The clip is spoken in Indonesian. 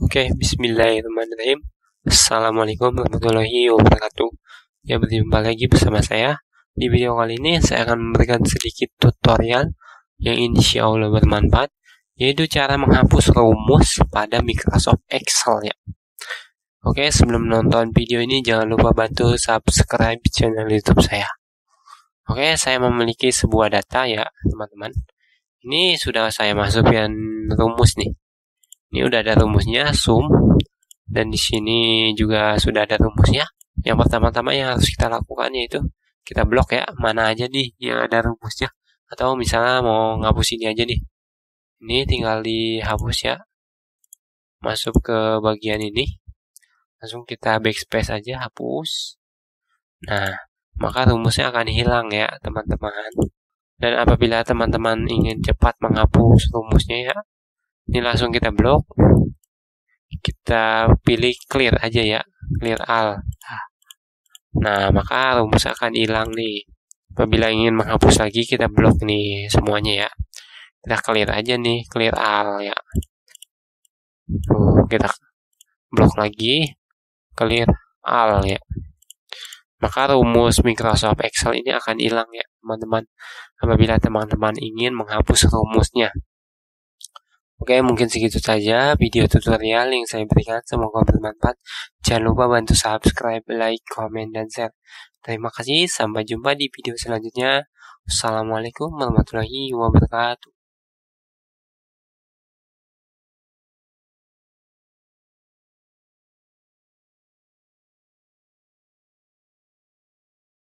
Oke, bismillahirrahmanirrahim. Assalamualaikum warahmatullahi wabarakatuh. Ya, berjumpa lagi bersama saya. Di video kali ini saya akan memberikan sedikit tutorial yang insya Allah bermanfaat, yaitu cara menghapus rumus pada Microsoft Excel ya. Oke, sebelum nonton video ini jangan lupa bantu subscribe channel YouTube saya. Oke, saya memiliki sebuah data ya teman-teman. Ini sudah saya masukkan rumus nih. Ini udah ada rumusnya, sum, dan di sini juga sudah ada rumusnya. Yang pertama-tama yang harus kita lakukan yaitu kita blok ya, mana aja nih yang ada rumusnya. Atau misalnya mau ngapus ini aja nih. Ini tinggal dihapus ya. Masuk ke bagian ini. Langsung kita backspace aja, hapus. Nah, maka rumusnya akan hilang ya, teman-teman. Dan apabila teman-teman ingin cepat menghapus rumusnya ya, ini langsung kita blok, kita pilih clear aja ya, clear all. Nah, maka rumus akan hilang nih. Apabila ingin menghapus lagi, kita blok nih semuanya ya, kita clear aja nih, clear all ya. Kita blok lagi, clear all ya. Maka rumus Microsoft Excel ini akan hilang ya teman-teman, apabila teman-teman ingin menghapus rumusnya. Oke, mungkin segitu saja video tutorial yang saya berikan. Semoga bermanfaat. Jangan lupa bantu subscribe, like, komen, dan share. Terima kasih. Sampai jumpa di video selanjutnya. Wassalamualaikum warahmatullahi wabarakatuh.